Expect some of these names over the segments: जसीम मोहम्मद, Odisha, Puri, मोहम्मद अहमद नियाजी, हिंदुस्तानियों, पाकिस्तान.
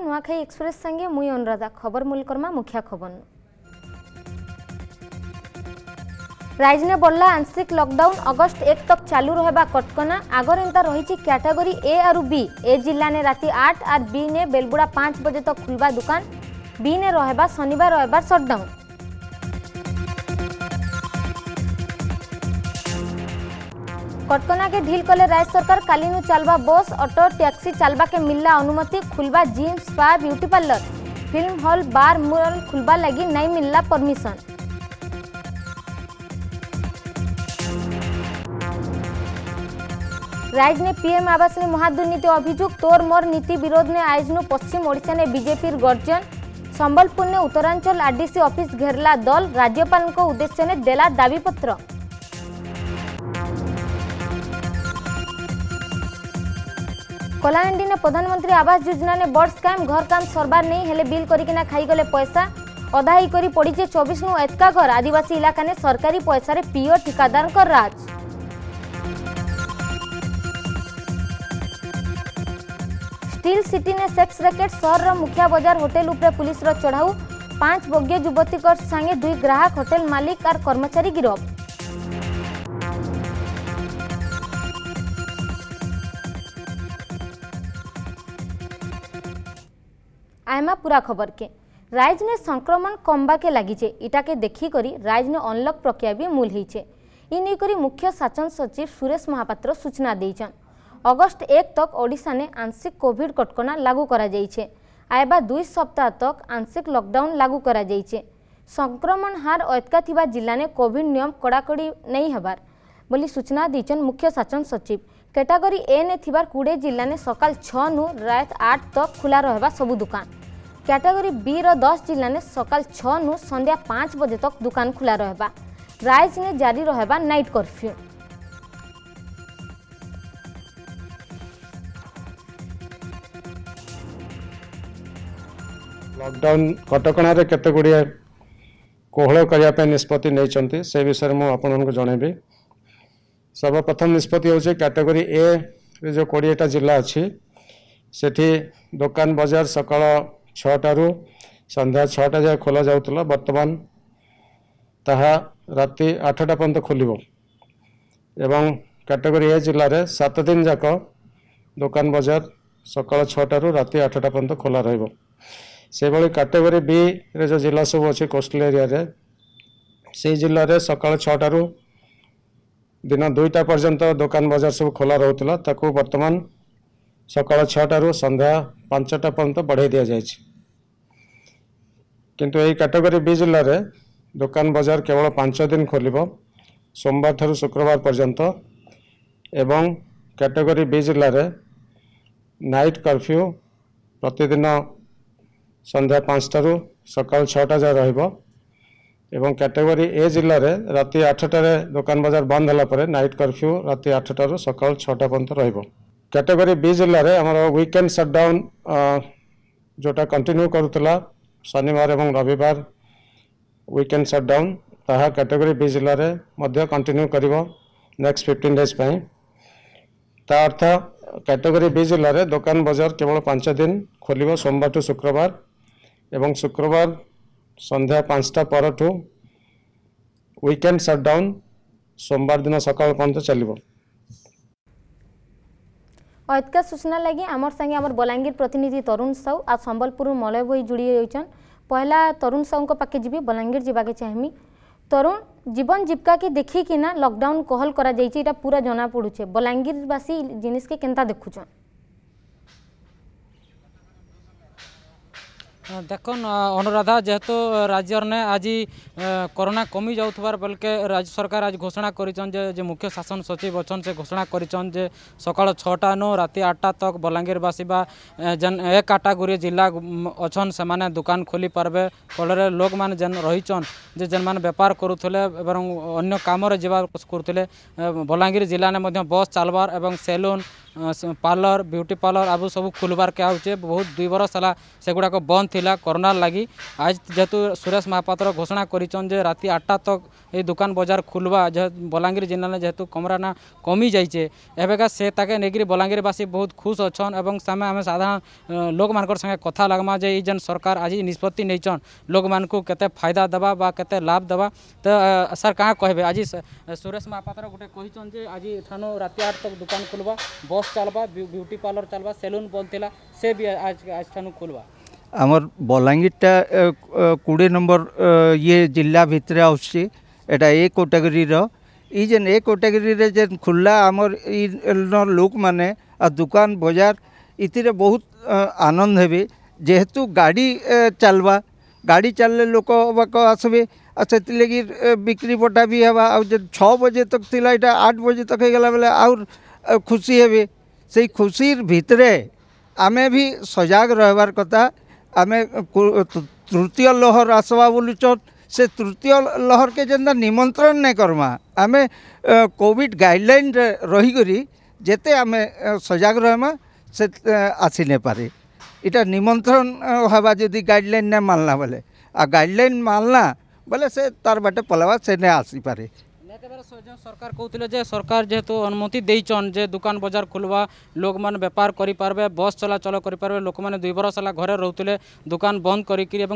नमस्कार नुआखाई एक्सप्रेस संगे मुई अनुराधा खबर मूलकर्मा मुख्य खबर। राज्य ने बढ़ला आंशिक लॉकडाउन अगस्त 1 तक चालू रहबा कटकना आगर एंता रही कैटेगरी ए और बी। ए जिला ने राति 8 और बी ने बेलबुड़ा 5 बजे तक खुलवा दुकान, बी ने रहबा शनिवार रविवार शटडाउन। कटकना के ढील कले राज्य सरकार, कालीनु चलवा बस ऑटो टैक्सी चलवा के मिलला अनुमति, खुलवा gym spa beauty parlour film hall bar mall खुलवा लगी नहीं मिलला परमिशन। राज्य ने पीएम आवास ने महादुर्नीति अभियोग, तोर मोर नीति विरोध ने आयोजन पश्चिम ओडिशा ने बीजेपी गर्जन, संबलपुर ने उत्तरांचल आरडीसी ऑफिस घेरला दल, राज्यपाल को उद्देश्य ने देला दाबीपत्र। कलाहांडी ने प्रधानमंत्री आवास योजना ने बड़ स्कैम, घर काम सरबार नहीं हेले बिल करिकिना खाईगले पैसा, अदा ही करी पड़ीचे 24 नु एतका घर। आदिवासी इलाका ने सरकारी पैसा रे पीओ ठेकादार कर राज। स्टील सिटी ने सेक्स रैकेट, शहर मुखिया बाजार होटेल उपरे पुलिस चढ़ाऊ, 5 बग्य युवती संगे 2 ग्राहक होटेल मालिक और कर्मचारी गिरफ। आयमा पूरा खबर के। राज्य ने संक्रमण कमबा के लगी, इटा के देखी करी राज्य ने अनलॉक प्रक्रिया भी मूल होईचे। इने करी मुख्य शासन सचिव सुरेश महापात्र सूचना देइछन अगस्त 1 तक ओडिशा ने आंशिक कोविड कटकना लागू करा जाइए। आयबा 2 सप्ताह तक आंशिक लॉकडाउन लागू करा जाइए। संक्रमण हार अतका थिबा जिला ने कोविड नियम कड़ाकड़ी नहीं हबार बोली सूचना दीचन मुख्य शासन सचिव। कैटेगरी ए ने थिबार 20 जिला ने सकाल 6 नु रात 8 तक खुला रहबा सबु दुकान। कैटेगरी बी रो 10 जिला ने सकाल 6 नु संध्या 5 बजे तक दुकान खुला रहबा। राज्य ने जारी रहबा नाइट कर्फ्यू। लॉकडाउन कटक केत गुड़िया कोहल करने निष्पत्ति नहीं से विषय में आपको जनइबी। सर्वप्रथम निष्पत्ति हो कैटेगरी ए रे जो 20टा जिला अच्छी से दुकान बाजार सकाल 6 संध्या 6 जाए खोल जाऊला। बर्तमान ताहा राति 8टा पर्यंत खोल। कैटेगरी ए जिले में 7 दिन जाक दुकान बाजार सकाल 6 राति 8टा पर्यंत खोला रहिबो। से भाई कैटेगरी बी रे जो जिला सब अच्छे कोस्टल एरिया से जिले में सकाल 6 दिन 2टा पर्यंत दुकान बाजार सब खोला रोला। ताकू बर्तमान सकाल 6 संध्या 5टा पर्यंत बढ़ाई दि जाए। किंतु यही कैटेगरी बी जिले में दुकान बाजार केवल 5 दिन खोल सोमवार ठारू शुक्रवार पर्यंत। एवं कैटेगरी बी जिले में नाइट कर्फ्यू प्रतिदिन संध्या 5 सकाल 6 जाए रहिबो। एवं कैटेगरी ए जिले में राति 8 दुकान बाजार बंद होला नाइट कर्फ्यू राति 8 सकाल 6 पर्यंत रहिबो। कैटेगरी बी जिले में आमर वीकेंड शटडाउन जोटा कंटिन्यू करुतला शनिवार एवं रविवार वीकेंड शटडाउन ताहा कैटेगरी बी जिले में मध्य कंटिन्यू करिवो नेक्स्ट 15 डेज पई। ता अर्थ कैटेगरी बी जिले में दुकान बाजार केवल 5 दिन खोल सोमवार टू शुक्रवार एवं शुक्रवार संध्या 5टा पर वीकेंड शटडाउन सोमवार दिन सकाल पर्यंत चलो। अतका सूचना लगी आमर संगे आमर बलांगीर प्रतिनिधि तरुण साहू आ संबलपुर मलय भई जुड़ी होइछन। पहला तरुण साहू को पाके जीवी बलांगीर जीवाके चाहमी। तरुण जीवन जीविका के देखी कि ना लॉकडाउन कोहल करा जाइए इटा पूरा जना पड़ुचे बलांगीर वासी जिनिस के केंता देखुछन? देखन अनुराधा जेहेतु राज्य ने आज कोरोना कमी जाउथबार बल्कि राज्य सरकार आज घोषणा करिसन जे मुख्य शासन सचिव अच्छन से घोषणा करिसन जे सकाल 6टा नो राति 8टा तक बलांगीर बासीबा जन एक कैटेगरी जिला अच्छन से माने दुकान खोली पारबे। फल लोक माने जन रहिसन जे जन माने व्यापार करुथले एवं अन्य काम रे जेबा करुथले बलांगीर जिला ने मध्य बस चलबार एवं सैलून पार्लर ब्यूटी पार्लर आबू सब खुलबार के आउचे बहुत 2 बरस है से गुड़ाक बंद थिला कोरोना लगी। आज जेहेतु सुरेश महापात्र घोषणा करिछन जे राति 8टा तक ये दुकान बजार खुलवा बलांगीर जिल्ला जेहेतु कमराना कमी जाइए एबेका से ताके नेगिरी बलांगीरवासी बहुत खुश अच्छन एवं सामे आम साधारण लोक मानकर संगे कथा लगमा जे ई जन सरकार आज निष्पत्ति नहींचन लोक मानकू केते फायदा दबा बा केते लाभ दबा। तो सर कहाँ कहबे आज सुरेश महापात्र गोटे कहिछन जे आज थानो राति 8 तक दुकान खुलवा बस चलवा ब्यूटी पार्लर चलवा सैलून बंद थिला से भी आज आज थानो खुलवा। आमर बलांगीरटा 20 नंबर ये जिला भितर आउसी एटा A category row E gen A category रे जेन खुल्ला आमर इन लोक माने आ दुकान बाजार इतिर बहुत आनंद हेबे जेहेतु गाड़ी चलले लोक आसबे आ सेति लगी बिक्री बटा भी हवा आ 6 बजे तक थिला एटा 8 बजे तक हो गेला बेले और खुशी हेबे। से खुशीर भितरे आमे भी सजाग रहबार कथा। आमे तृतीय लहर आसवा बोलुछन से तृतीय लहर के जेंदा निमंत्रण नहीं करमा आमे कोविड गाइडलाइन रहीगरी जेते आमे सजाग रहमा से आसी नहीं पारे इटा निमंत्रण हवा जदि गाइडलाइन नहीं मानला बोले आ गाइडलाइन मानला बोले से तार बाटे पलावा से नहीं आसी पारे। सरकार कहते जे सरकार जेहेतु अनुमति देचन जे दुकान बजार खुलवा लोक मैंने व्यापार करें बस चलाचल करें लोक मैंने 2 बरस है घर रोते दुकान बंद करें एका।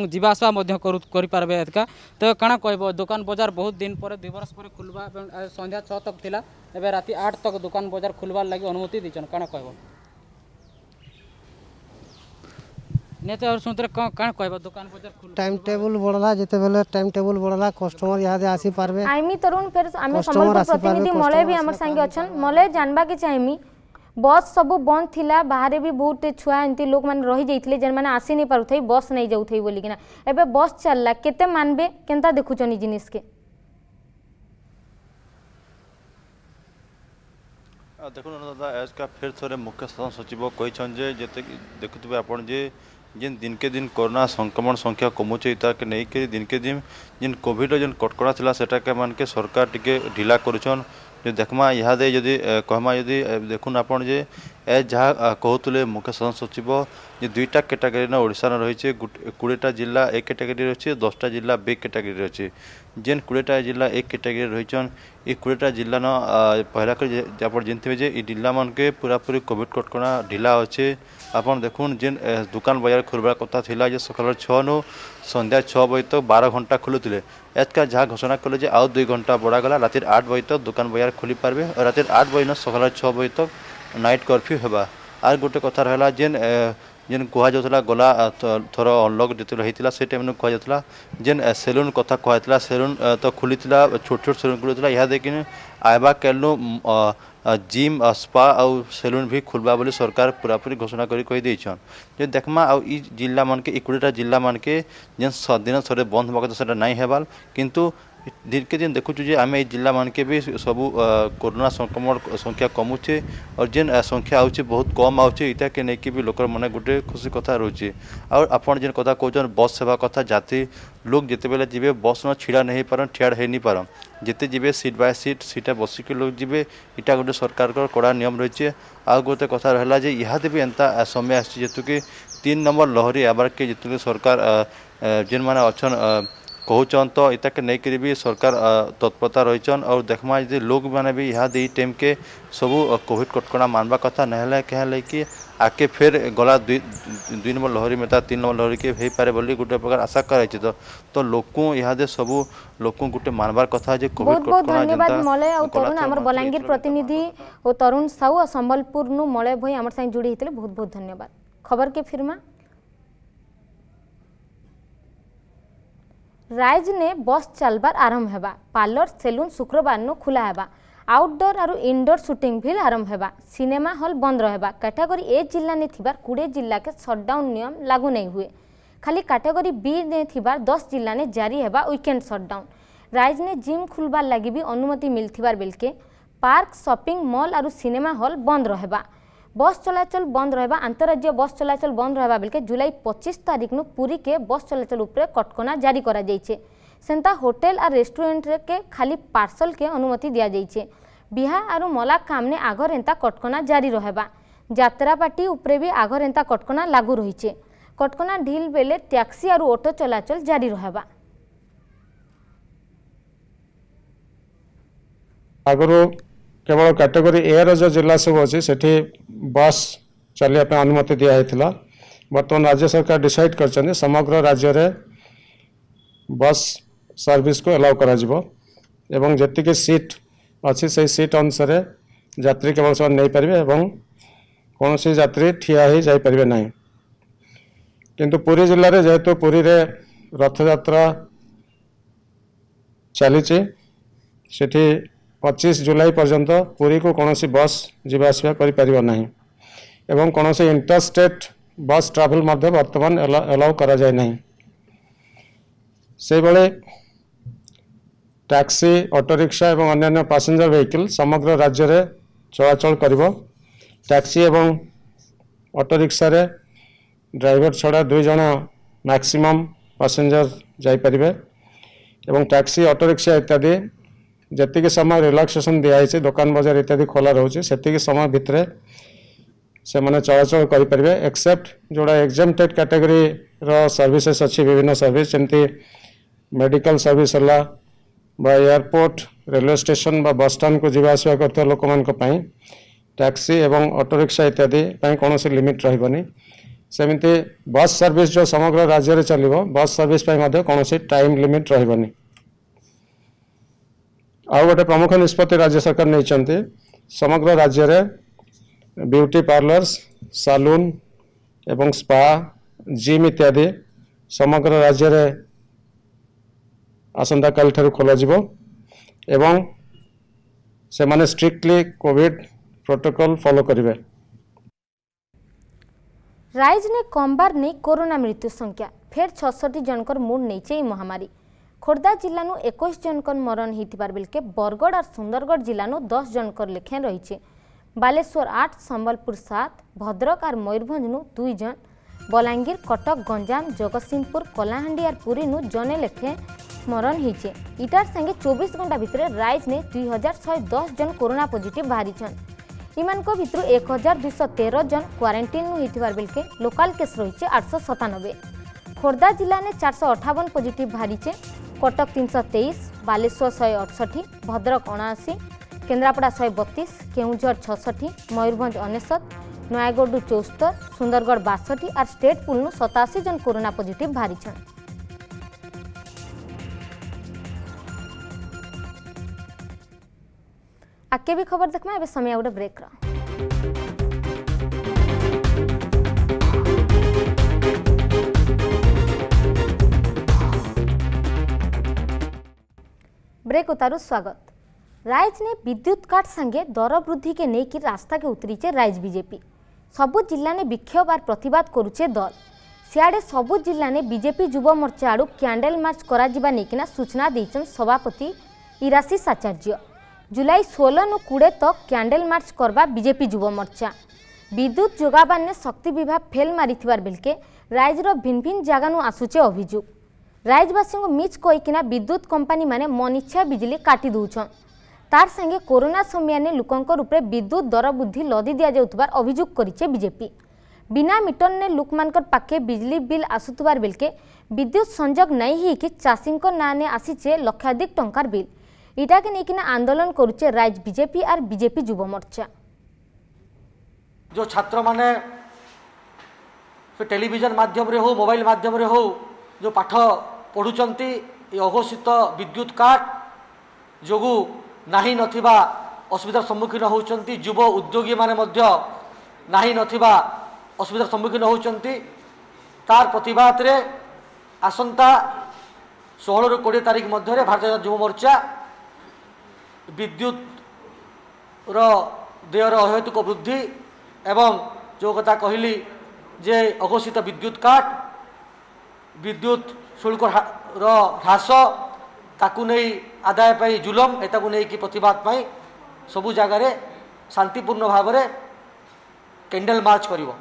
तो क्या कह दुकान बजार बहुत दिन पर 2 बरस पर खुलवा संध्या 6 तक थिला एबे राति 8 तक दुकान बजार खुलवार लगी अनुमति देचन क्या कह नेता और सुनते कण कहबो दुकान बजार टाइम टेबल बढ़ला जते बेले टाइम टेबल बढ़ला कस्टमर यहां दे आसी पारबे। आइमी तरुण फेर हमें संबंधित प्रतिनिधि मले भी हमर संगे अछन मले जानबा के चाहेमी बस सब बंद थिला बाहर भी बहुत छुआ एंती लोग मान रही जइतले जन मान आसी नहीं पारुथै बस नहीं जाउथै बोली कि ना एबे बस चलला केते मानबे केनता देखु छनि जिनिस के देखो दादा एज का फिर थोड़े मुख्य शासन सचिव कहीन जे देखुए आपण जे जिन दिन के दिन कोरोना संक्रमण संख्या कमुचे ताके नहीं के दिन के दिन जिन कोविड जिन कटकणा था सेटा के मान के सरकार टिके ढिला करुछन जो देखमा यहाँ दे यदि कहमा यदि देखुन आपण जे ए जहाँ कहते मुख्य शासन सचिव जे 2टा कैटेगरी ओडिशा रही 20टा जिला ए कैटेगरी रही 10टा जिला बी कैटेगरी रही जेन 20टा जिला ए कैटेगरी रहीचन ये 20टा जिला न पहला कर जानते जे ये जिला मान के पूरा पूरी कोविड कटकणा ढिला अच्छे। आपन देखुन जेन दुकान बाजार खोलबार कथा थिला जे सकाल 6 संध्या 6 बजे तक 12 घंटा खोलुते एतका जहाँ घोषणा कले जे आउ 2 घंटा बढ़ागला रात 8 बजे तक दुकान बाजार खोली पार्बे और रात 8 बजे न सकाल 6 बजे तक नाइट कर्फ्यू होगा। आर गोटे कथा रहा जेन जेन कहला गला थर अनलक जो होता से टाइम कहला जेन सेलून कथा कहला सेलून तो खुली छोट सेलून खुली यहाँ देखिन आवा कलू जिम स्पा आउ सेलून भी खुलवा बोली सरकार पूरापूरी घोषणा करदेन जो देखमा आउ जिला मान के 20टा जिला मान के जेन दिन सर बंद होगा कथा से नहीं होबाल किंतु दिन के दिन देखु जे आम जिला मान के भी सबू कोरोना संक्रमण संख्या कमुचे और जेन संख्या आउचे बहुत कम आउचे इटा के नहीं कि भी लोकर मन गोटे खुशी कथा रोचे। और आपण जेन कथा कहन बस सेवा कथा जाते लोग जिते बेले जीवे बस न छिड़ा नहीं पारन ठियाड़ है नहीं पारन जिते जीवे सीट बाय सीट सीटा बसिक लोग जीवे इटा गोटे सरकार को कड़ा नियम रही है। आ गोटे कथा रहा जे इहादे भी एंता समय आसी जेतु कि 3 नंबर लहरी आबार के जेतु सरकार जेन माने अच्छन कहचन तो इटा के नहीं करी भी सरकार तत्परता रहीचन और देखमा जी लोग मैंने भी यहाँ दे टाइम के सबू कोविड कटकणा मानवा कथा ना कहे कि आके फिर गला 2 नंबर लहरी में 3 नंबर लहरी के हो पारे बोली गोटे प्रकार आशा कराई तो लोक यहाँ दे सबू लोक गोटे मानवार कथा जे कोविड कटकणा धन्यवाद मले और तरुण हमर बलांगीर प्रतिनिधि और तरुण साहू और संबलपुर नु मले भई हमर संग जुड़ी हेतले बहुत बहुत धन्यवाद। खबर के फिरमा राइज ने बस चलबार आरंभ हेबा पार्लर सेलून शुक्रवार नो खुला हेबा आउटडोर और इनडोर शूटिंग भी आरंभ हेबा सिनेमा हॉल बंद रहेबा। कैटेगरी ए जिल्ला ने थिबार 20 जिल्ला के शटडाउन नियम लागू नहीं हुए खाली कैटेगरी बी ने थिबार 10 जिल्ला ने जारी हेबा वीकेंड शटडाउन। राइज ने जिम खुलबार लगी भी अनुमति मिलथिबार बेलके पार्क शॉपिंग मॉल और सिनेमा हॉल बंद रहेबा। बस चलाचल बंद रहा अंतरराज्य बस चलाचल बंद रहा बेलके जुलाई 25 तारीख नु पुरी के बस चलाचल उपरे कटकणा जारी करा जाइछे सेंता होटेल और रेस्टोरेंट के खाली पार्सल के अनुमति दिया जाइछे। बिहा आरो मलाक कामने आगर एंता कटकना जारी रहबा। यात्रा पार्टी उपरे भी आगर एंता कटकना लागू रहीचे। कटकना ढील बेले टैक्सी आरो ऑटो चलाचल जारी रहबा। आगरो केवल कैटेगरी ए र जिला सब अछि सेठी बस चलिया पे अनुमति दिया हेतला। वर्तमान राज्य सरकार डिसाइड करछन समग्र राज्य रे बस सर्विस को अलाउ करा जिवो एवं जति के सीट अछि से सीट अनुसार यात्री केवल सब नै परबे एवं कोनो से यात्री ठिया ही जाय परबे नै। किंतु पुरी जिल्ला रे जेहेतु पुरी रे रथ यात्रा चलिचे सेठी 25 जुलाई पर्यंत पुरी को कौन सी बस जीवासवा कर नहीं एवं कौन से इंटरस्टेट बस ट्रावेल वर्तमान अलाउ करा जाए नहीं। से बड़े टैक्सी ऑटो रिक्शा एवं अन्य पैसेंजर व्हीकल समग्र राज्य रे चलाचल करिवो। टैक्सी एवं ऑटो रिक्शा रे ड्राइवर छड़ा 2 जना मैक्सिमम पैसेंजर जाई परिबे एवं टैक्सी ऑटो रिक्शा इत्यादि जतिक समय रिलैक्सेशन दिखाई दुकान बजार इत्यादि खोला रोचे से समय भितर से मैंने चलाचल करेंगे। एक्सेप्ट जोड़ा एग्जेम्प्टेड कैटेगरी रो सर्विसेस अच्छी विभिन्न सर्विस जमी मेडिकल सर्विस है एयरपोर्ट रेलवे स्टेशन बा बस स्टैंड को जीवासवा करते लोक मानी टैक्सी एवं ऑटो रिक्शा इत्यादि कौन से लिमिट रही। सेमती बस सर्विस जो समग्र राज्य में चलो बस सर्विस कौन से टाइम लिमिट रही। आउ गोटे प्रमुख निष्पत्ति राज्य सरकार नहीं समग्र राज्य में ब्यूटी पार्लर्स सलून एवं स्पा जिम इत्यादि समग्र राज्य में आसंता काल ठारू खोल जीवो एवं से माने स्ट्रिक्टली कोविड प्रोटोकॉल फॉलो करिवे। राइज ने कमबार ने कोरोना मृत्यु संख्या फेर 66 जनकर मूड नहींचे महामारी। खोर्धा जिल्लानु 21 जनकर मरण होइतिबार बेलके बरगढ़ और सुंदरगढ़ जिल्लानु 10 जनकर लेखें रहीचे। बालेश्वर 8 संबलपुर 7 भद्रक और मयूरभंजनु 2 जन बलांगीर कटक गंजाम जगतसिंहपुर कलाहांडी और पुरी नु जने लेखें मरण होइचे। इटार संगे 24 घंटा भितर राइज ने 2110 जन कोरोना पॉजिटिव बाहरी छन। इमान को भितर 1213 जन क्वारंटाइन नु होइतिबार बेलके लोकल केस रहीचे 897। खोर्धा जिला ने 458 पॉजिटिव बाहरीचे। कटक 323 बालेश्वर 168 भद्रक 79 केन्द्रापड़ा 132 केउझर 66 मयूरभंज 69 नयगढ़ 74 सुंदरगढ़ 62 और स्टेट पुल 87 जन कोरोना पॉजिटिव बाहरी। आगे भी खबर देखना एवं समय गोटे ब्रेक रहा। ब्रेक उतारू स्वागत। राइज ने विद्युत काट संगे दर वृद्धि के लेकर रास्ता के उतरीचे राइज बीजेपी। सबु जिला ने विक्षोभ और प्रतिवाद करुचे दल। सियाड़े सबु जिला ने बीजेपी युवा मोर्चा आड़ू क्यांडेल मार्च कराजिबा नेकिना सूचना देइछन सभापति इराशिष आचार्य। जुलाई 16 नु 20 तक क्यांडेल मार्च करवा बीजेपी युवा मोर्चा। विद्युत जोगाबान ने शक्ति विभाग फेल मारिथिबार बेलके राइजर भिन्न भिन्न जगानु आसुचे अभियोग। राइजवासी को मिच कहीकिना विद्युत कंपानी माने मन इच्छा बिजली काटी दूछन। तार संगे कोरोना समय ने लोकंकर ऊपर विद्युत दर वृद्धि लदी दिया जाउतबार अभियोग करिचे बीजेपी। बिना मीटर ने लोकमानकर पाखे बिजली बिल आसुतबार बेलके विद्युत संजोग नहीं ही कि चासिंको नाने आसीचे लक्षाधिक टंकार बिल। इटा के नेकिना आंदोलन करुचे राइज बीजेपी और बीजेपी युवा मोर्चा। जो छात्र माने टेलीविजन माध्यम रे हो मोबाइल माध्यम रे हो जो पाठ पढ़ुचंती अघोषित विद्युत काट जोगु नाही नथिबा असुविधार सम्मुखीन होउचंती। युव उद्योगी माने मध्य नाही नथिबा असुविधार सम्मुखीन होउचंती। तार प्रतिवाद रे आसंता 16 ରୁ 20 तारीख मध्य भारतीय युवा मोर्चा विद्युत रो देयर अहेतुक वृद्धि एवं जो कथा कहली जे अघोषित विद्युत काट विद्युत शुल्क ह्रास ताकू नहीं आदाय पाई जुलम एताकू नहीं कि प्रतिवाद पाई सबु जगार शांतिपूर्ण भाव में कैंडल मार्च करिवो।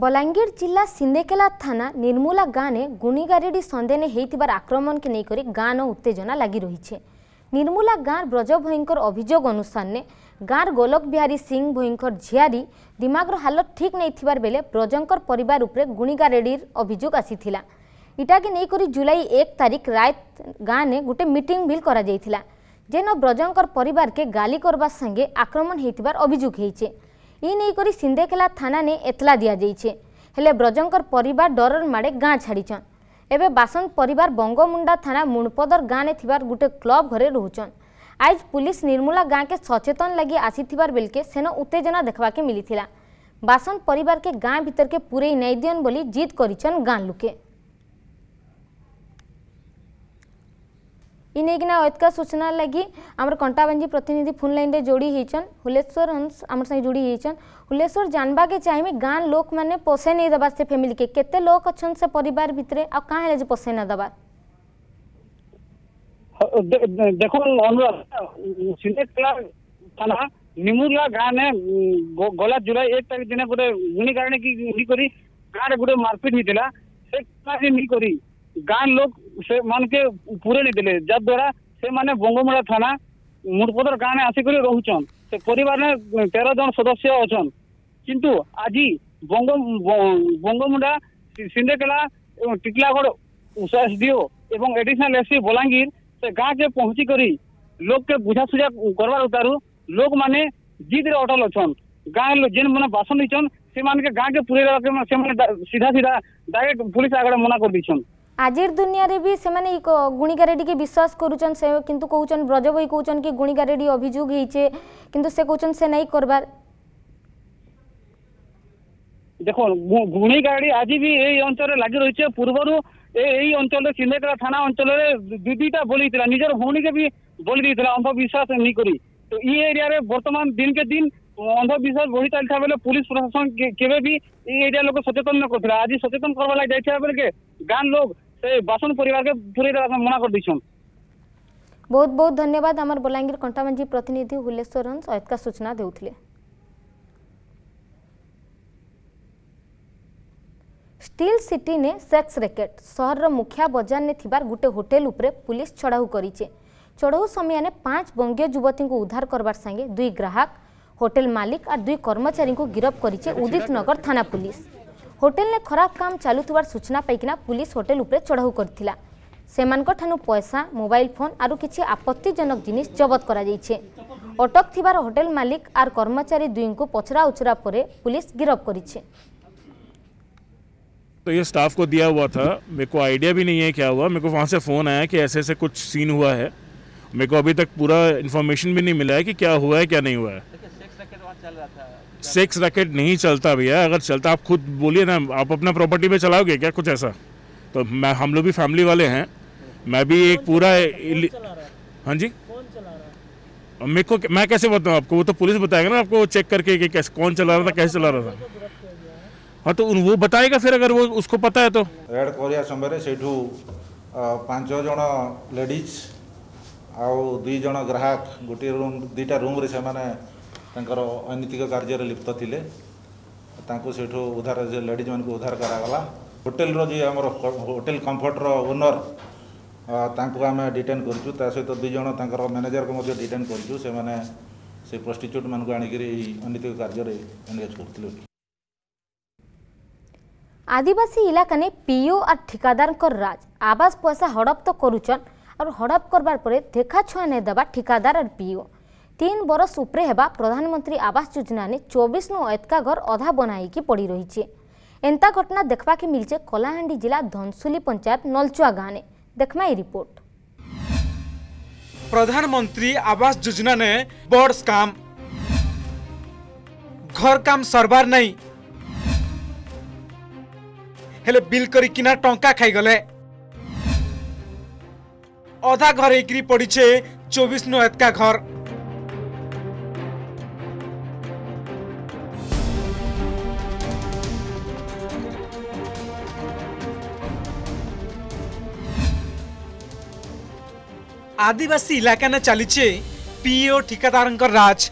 बलांगीर जिला सिंदेकेला थाना निर्मूला गाँव में गुणीगारेडी सन्देह होइतिबार आक्रमण के लेकर गाँव उत्तेजना लगी रही है। निर्मूला गाँव ब्रज भईंकर अभियोग अनुसार ने गाँव गोलक बिहारी सिंह भईंकर झियारी दिमागर हालत ठीक नहीं बेले ब्रजंकर परिवार उपरे गुणीगारेडीर अभियोग आसीथिला। इटा के नहींक जुलाई 1 तारिख रात गाँव ने गोटे मीटिंग बिल करा जाइथिला जेन ब्रजंकर परिवार के गाली करवा संगे आक्रमण होइथिबार अभियोग हेइछे। इ नहींक सिंदेखेला थाना ने एतला दिया जाइछे हेले ब्रजंकर परिवार डरर माड़े गाँव छाड़ीछन। एबे बासंत परिवार बंगमुंडा थाना मुणपदर गाँव ने थिबार गुटे क्लब घरे रोचन। आज पुलिस निर्मूला गाँव के सचेतन लगी आसी थिबार बेलके सेन उत्तेजना देखा के मिली थिला। बासंत परिवार के गाँव भीतर के पूरे नहीं दियन बोली जिद करिछन गाँव लुके। इनकिना अतका सूचना लगी आम कंटाबांजी प्रतिनिधि फोन लाइन रे जोड़ी होईछन। हुलेश्वर हंस आम संगे जोड़ी होईछन। हुलेश्वर जानबा के चाहिए गाँव लोक मैंने पोसे नहीं दबा से फैमिली के केते लोक अच्छन से परिवार भितरे आ का है जे पोसे ना दबा। देखो अनुराग सिने क्लास थाना निमुला गाँव ने गोला जुलाई 1 तारिख दिन गोटे गुणी कारण की गुणी करी गाँव गोटे मारपीट होता से क्लास नहीं करी गाँव लोग से मन के पूरे नहीं देले जद्वारा से माने बंगमुड़ा थाना मुड़पदर गाँव में आसिक रोचन। से परिवार ने 13 जन सदस्य अच्छन किंतु आज बंगमुड़ा सिंदेकेला टिटलागढ़ एसडीओ एवं एडिशनल एसपी बलांगीर से गाँव के पहुंची करी लोग के बुझासुझा करवार उतारू लोक माने जिद रे अटल अच्छन। गाँव जेन मैंने भाषण दीचन से गाँव के पूरे सीधा सीधा डायरेक्ट पुलिस आगे मना कर दीचन। आजिर दुनिया रे भी से माने गुणीगारेडी के विश्वास करूचन से किंतु कहउचन ब्रजबई कहउचन कि गुणीगारेडी अभियोग हेइचे किंतु से कहउचन से नहीं करबार। देखो गुणीगारेडी आज भी एई अंचल रे लागि रहिचे। पूर्वरु एई अंचल रे सिंदेकेला थाना अंचल रे दुईटा बोलितला निजर भौणी के भी बोली दीतला अंधविश्वास नहीं करी। तो ई एरिया रे वर्तमान दिन के दिन अंधविश्वास बढ़ी चलता बेले पुलिस प्रशासन केवे भी ई एरिया लोग सचेतन न करथिला। आज सचेतन करबा लागि जाइछा बेले के गान लोग से बासन परिवार के पूरे मना कर दीछन। बहुत बहुत धन्यवाद आमर बलांगीर कंटाबांजी प्रतिनिधि हुलेश्वर हंस अयतका सूचना देउथिले। स्टील सिटी ने सेक्स रैकेट शहर मुखिया बाजार ने थिबार गुटे होटल उपरे पुलिस चढ़ाऊ करिछे। चढ़ाऊ समय ने 5 बंगीय युवती को उद्धार करबार संगे 2 ग्राहक होटल मालिक और 2 कर्मचारी को गिरफ्त करिछे उदित नगर थाना पुलिस। होटेल ने खराब काम चालुवार सूचना पाईकिना पुलिस होटेल उपरे चढ़ाऊ करथिला। सेमानक ठानु पैसा मोबाइल फोन आरो किछि आपत्तिजनक जिनिस जब्त करा जाइछे। अटक थिबार होटेल मालिक आर कर्मचारी दुई को पचरा उचरा परे पुलिस गिरफ्त करिछे। तो ये स्टाफ को दिया हुआ था, मेरे को आइडिया भी नहीं है क्या हुआ। मेरे को वहाँ से फ़ोन आया कि ऐसे ऐसे कुछ सीन हुआ है। मेरे को अभी तक पूरा इन्फॉर्मेशन भी नहीं मिला है कि क्या हुआ है क्या नहीं हुआ है। सेक्स रैकेट नहीं चलता भैया, अगर चलता आप खुद बोलिए ना, आप अपना प्रॉपर्टी में चलाओगे क्या कुछ ऐसा। तो मैं हम लोग भी फैमिली वाले हैं, मैं भी एक पूरा हाँ जी मेरे को मैं कैसे बताऊँ आपको, वो तो पुलिस बताएगा ना आपको चेक करके कि कैसे कौन चला रहा था कैसे चला रहा था। हाँ तो वो बताएगा फिर अगर वो उसको पता है तो। रेड कोरिया समय से 5 जन लेडीज आउ 2 जन ग्राहक गोटे रूम 2टा रूम से अनैतिक कार्य लिप्त थे। उधार लेडीज मान उधार कराला। होटेल जी आम होटेल कंफर्टर ओनर तांको आम डिटेन करूँ सहित 2 जन मैनेजर को डिटेन करूँ से प्रोस्टिट्यूट मान अनैतिक कार्य एंगेज कर। आदिवासी इलाका ने पीओ और ठिकादार राज आवास पैसा हड़प तो करूचन और हड़प करबार पर देखा छुआ नहीं दबा ठिकादार और पीओ। 3 बरस उपरे हेबा प्रधानमंत्री आवास योजना ने 24 नु अतका घर अधा बनाई की पड़ी रही। एंता घटना देखा कि मिलचे कलाहांडी जिला धनसुली पंचायत नलचुआ गाँव ने। देखमा ये रिपोर्ट। प्रधानमंत्री आवास योजना ने बर्ड्स काम घर काम सरबार नहीं हेले बिल करी किना टंका खाई गले। अधा घर एकरी पड़ीचे 24 नु एतका घर। आदिवासी इलाका ने चलीचे पीओ ठिकादारंक राज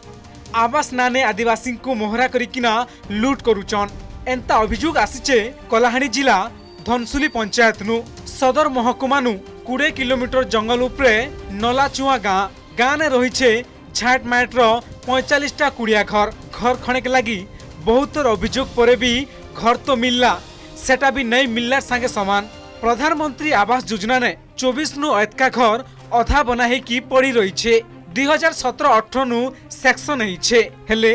आवास नाने आदिवासी को मोहरा करिकिना लूट करूचन। एंता अभियोग आसीचे कलाहांडी जिला धनसुली पंचायत नु। सदर महकुमा नु 20 किलोमीटर जंगल उपरे नलाचुआ गाँव गाँव रही है छाटमाटर 45टा कुड़िया घर घर खणेक लगी बहुत अभियोग पर भी घर तो मिलला सेटा भी नहीं मिलला संगे सामान। प्रधानमंत्री आवास योजना ने 24 नु एतका घर अधा बना कि पड़ी रही है। 2017-18 नु सेक्शन हेले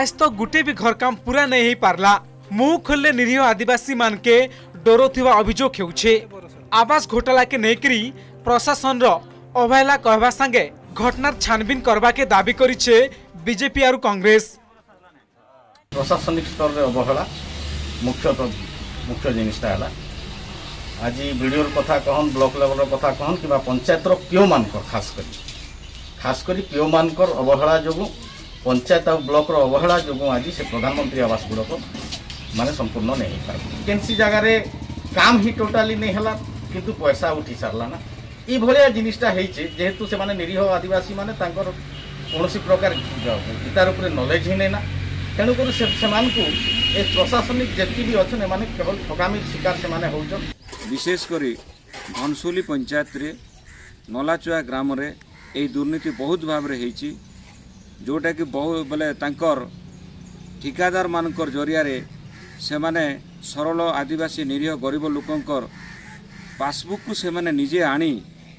आज तो गुटे भी घर काम पूरा नहीं पारला। मुँह खोलने निरीह आदिवासी मान के डर थोड़ा अभियोग होछे। आवास घोटाला के नेकरी प्रशासन अवहेला कहवा संगे घटनार छानबीन करवा के दावी करिछे बीजेपी और कांग्रेस। प्रशासनिक स्तर में अवहेला मुख्य जिनटा है। आज विडीओर कथा कहन ब्लॉक लेवल कथा कहन कि पंचायतर पीओ मान खास करी पीओ मान अवहेला जो पंचायत और ब्लॉक अवहेला जो आज से प्रधानमंत्री आवास गुड़क माने संपूर्ण नहीं पार कैसी जगार काम ही टोटाली नहीं है किंतु पैसा उठी साराना ये जिनटा जेहेतु से माने निरीह आदिवासी माने कौन प्रकार गीतार उपर नॉलेज ही नहीं ना तेणुक से प्रशासनिक जी भी अच्छे केवल ठकामी शिकार से माने होचन। विशेषकर घनसोली पंचायत रे नलाचुआ ग्राम रे यही दुर्नीति बहुत भाव रे होइची जोटा कि बहुत बोले तांकर ठिकादार मानकर जरिया रे से माने सरल आदिवासी निरीह गरीब लोकंकर पासबुक को से माने निजे आनी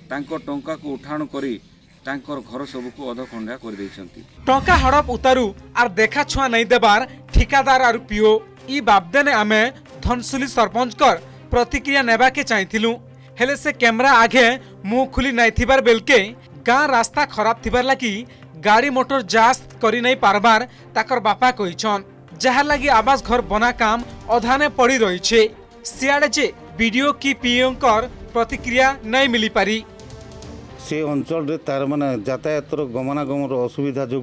तांकर टंका को उठाण करी तांकर घर सबको अधखंडा कर देइछंती। टंका हड़प उतारू आर देखा छुआ नहीं देबार ठिकादार आर पीओ ई बाबदे ने आमे धनसुली सरपंच कर प्रतिक्रिया नेबा के चाहिथिलु हेले से कैमरा आगे मुंह खुली नहीं थिबार बेलके गाँ रास्ता खराब थिबार लागी गाड़ी मोटर जास करी नहीं पारबार ताकर बापा कहिछन जहा लागी आवास घर बना काम अधाने पड़ी रही छे। सियाड़े जे वीडियो की पीओ कर प्रतिक्रिया नहीं मिली पारी से अंचल तार माने यातायात गमनागमर असुविधा जो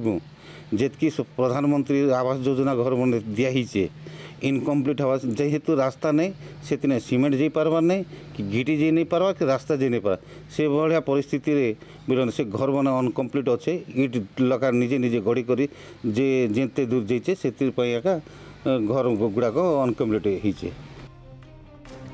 जेतकी प्रधानमंत्री आवास योजना घर बने दियाही से इनकम्प्लीट हवा जेहेतु रास्ता नहीं से सीमेंट जी पार्बार नहीं कि घिटी जी नहीं पार्बार कि रास्ता जी नहीं पार्बार से भाया परिस्थिति मिलन से घर बना अनकम्प्लीट अच्छे ईट लगार निजे निजे गड़ी कर जेते दूर जाइए से घर गुड़ाक अनकम्प्लीट होइए।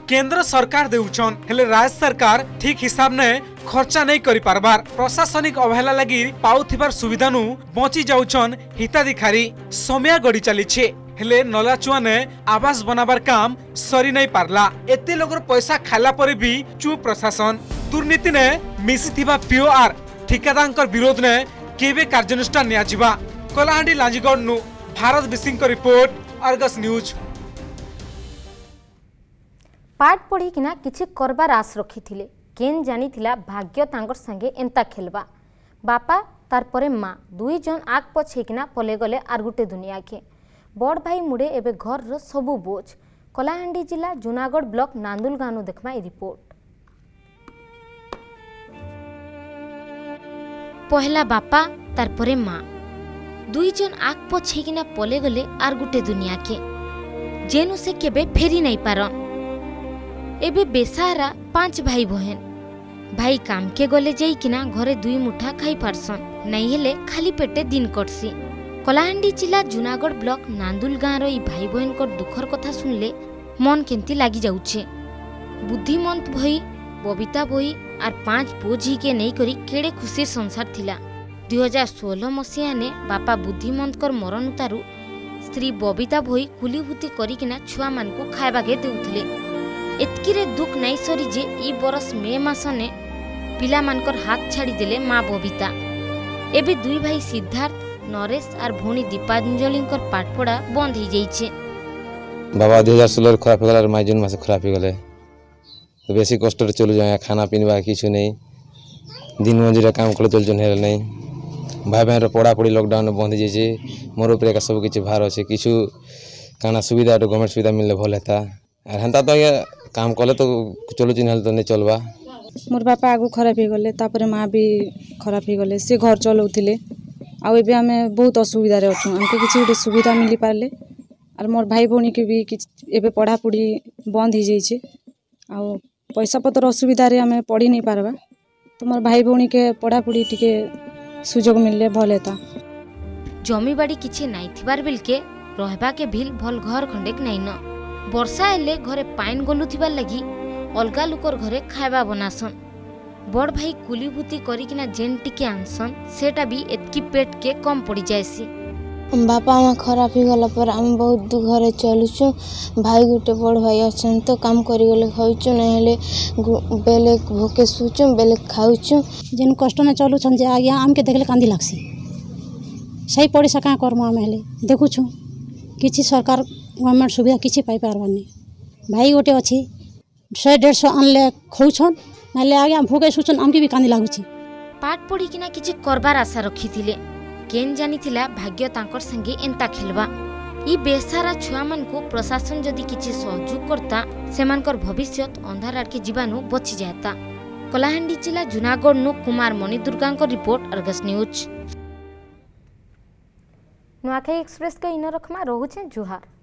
केंद्र सरकार देउछन हेले राज्य सरकार ठीक हिसाब ने खर्चा नहीं करी पारबार। प्रशासनिक अवहेला लगी पाउथिबार सुविधा नु बची जाउछन हिताधिकारी। समय गड़ी चलीछे हेले नलाचुआ ने आवास बनाबार काम सरी नहीं पारला। एते लोगर पैसा खाला पर भी चुप प्रशासन। दुर्नीति ने मिसिथिबा पीओ आर ठिकादारंकर विरोध ने केबे कार्यनुष्ठान निया जिबा। कलाहांडी लांजीगढ़ नु भारत बिसिंग को रिपोर्ट अर्गस न्यूज। पाठ पढ़ी किना किछि करबार आस रखी थिले केन जानी थिला भाग्य तांगर संगे एंता खेलबा। बापा तार परे माँ दुई जन आग पछे किना पले गले आर गुटे दुनिया के। बड़ भाई मुड़े एबे घर रो सबु बोझ। कलाहांडी जिला जूनागढ़ ब्लॉक नांदुल गानु देखमा ए रिपोर्ट। पहला बापा तार परे माँ दुई जन आग पछे किना पले गले आर गुटे दुनिया के जेनु से केबे फेरी नहीं पारन। एबे बेसारा 5 भाई बहन भाई काम के गले जाइकिना घरे दुई मुठा खाई पारसन नहीं हेले खाली पेटे दिन कटसी। कलाहांडी जिला जूनागढ़ ब्लॉक नांदुल गाँव रही भाई बहन को दुखर कथा सुनले मन केंती लागी जाउछे। बुद्धिमंत भई बबीता भई आर 5 बोझी के नहीं करी केड़े खुशी संसार थिला। 2016 मसीहा ने बापा बुद्धिमंत कर मरण उतारू स्त्री बबीता भई कुलीभूति करिकिना छुआ मान को खाइबा के देउथिले। एतकिरे दुख नहीं सरी जे ई बरस मे मास ने पिला मानकर हाथ छाड़ी देले माँ बबीता। एबे दुई भाई सिद्धार्थ नरेश आर भौणी दीपांजलिंकर पाठपढ़ा बंद हो जाइछे। बाबा 2016 खराब हो गला माई जून मास खराब हो गले तो बेसी कष्ट रे चलु जाय खाना पिनवा किछु नहीं दिन मजूरी काम कर चल जन हेल नहीं भाई बहन रो पढ़ा पढ़ी लॉकडाउन बंद हो जाइछे। मोर ऊपर का सब किछु भार अछि किछु काना सुविधा रो गवर्नमेंट सुविधा मिलले भल हेता आर हंता तो काम कले तो चलू चिन्ह तो नहीं चलवा। मोर बापा आगु खराब हो गले तापर माँ भी खराब हो गले से घर चलाऊे आउ ए आम बहुत असुविधा अच्छे हमको किसी गोटे सुविधा मिली पारे आर मोर भाई भौणी के भी एबे पढ़ापढ़ी बंद हो जाइए आउ पैसा पतर असुविधा रे आम पढ़ी नहीं पारवा तो मोर भाई भौणी के पढ़ापढ़ी टिके सुजोग मिलले भल हेता। जमीबाड़ी किसी नाई थिबार बेलके रहबा के भिल भल घर खंडेक नहीं न वर्षा हेले घरे पाइन गलुथिबार लगी अलगा लोकर घरे खाइबा बनासन बड़ भाई कुलीभूति करा जेन टिके आनसन सेटा भी एतकी पेट के कम पड़ जाएसी। बापा माँ खराब हो गला पर आम बहुत दुख रे चलुचु। भाई गोटे बड़ भाई अच्छा तो काम करगले खाऊचु नहले बेले भोके सुचु बेले खाऊचु। जेन कष्ट में चलुछन जे आज्ञा आम के देखले कांदी लागसी। सही पड़िसा का करम आम हेले देखुछु किछि सरकार गवर्नमेंट सुविधा किछि पाई पारबानी। भाई गोटे अछि 100-150 आनले खौछन नहले आज्ञा भोके सुचन आम के भी कांदी लागुछि। पाठ पढ़ी किना किछि करबार आशा रखिथिले केन जानी थिला भाग्य तांकर संगे एंता खेलवा। ई बेसारा छुआ मन को प्रशासन जदि किछि सहयोग करता सेमानकर भविष्यत अंधार आड़के जीवाणु बची जाता। कलाहांडी जिला जुनागढ़ नु Kumar Mani Durgankar report Argus news. Nuakhai express के इनरखमा रहुछे जुहार।